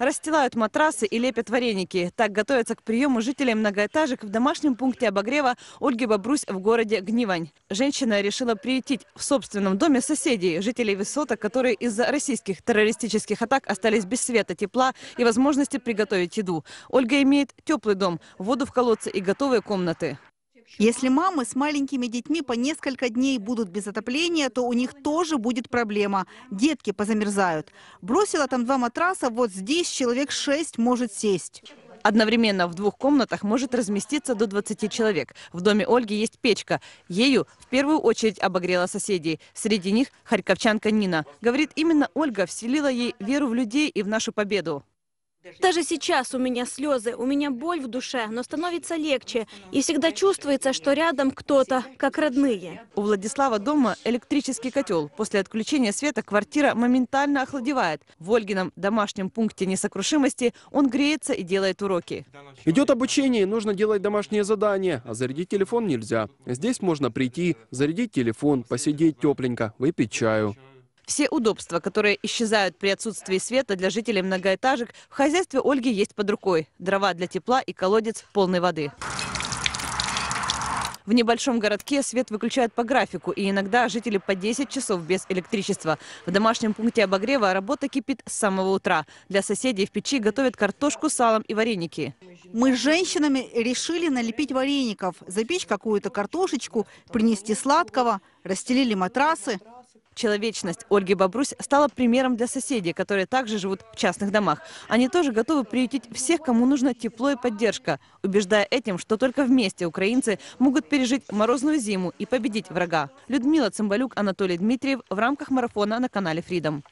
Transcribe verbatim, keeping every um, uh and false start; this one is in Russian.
Расстилают матрасы и лепят вареники. Так готовятся к приему жителей многоэтажек в домашнем пункте обогрева Ольги Бабрусь в городе Гнивань. Женщина решила приютить в собственном доме соседей, жителей высоток, которые из-за российских террористических атак остались без света, тепла и возможности приготовить еду. Ольга имеет теплый дом, воду в колодце и готовые комнаты. Если мамы с маленькими детьми по несколько дней будут без отопления, то у них тоже будет проблема. Детки позамерзают. Бросила там два матраса, вот здесь человек шесть может сесть. Одновременно в двух комнатах может разместиться до двадцати человек. В доме Ольги есть печка. Ею в первую очередь обогрела соседей. Среди них харьковчанка Нина. Говорит, именно Ольга вселила ей веру в людей и в нашу победу. Даже сейчас у меня слезы, у меня боль в душе, но становится легче. И всегда чувствуется, что рядом кто-то, как родные. У Владислава дома электрический котел. После отключения света квартира моментально охладевает. В Ольгином домашнем пункте несокрушимости он греется и делает уроки. Идет обучение, нужно делать домашние задания, а зарядить телефон нельзя. Здесь можно прийти, зарядить телефон, посидеть тепленько, выпить чаю. Все удобства, которые исчезают при отсутствии света для жителей многоэтажек, в хозяйстве Ольги есть под рукой. Дрова для тепла и колодец полной воды. В небольшом городке свет выключают по графику, и иногда жители по десять часов без электричества. В домашнем пункте обогрева работа кипит с самого утра. Для соседей в печи готовят картошку с салом и вареники. Мы с женщинами решили налепить вареников, запечь какую-то картошечку, принести сладкого, расстелили матрасы. Человечность Ольги Бабрусь стала примером для соседей, которые также живут в частных домах. Они тоже готовы приютить всех, кому нужно тепло и поддержка, убеждая этим, что только вместе украинцы могут пережить морозную зиму и победить врага. Людмила Цимбалюк, Анатолий Дмитриев в рамках марафона на канале Freedom.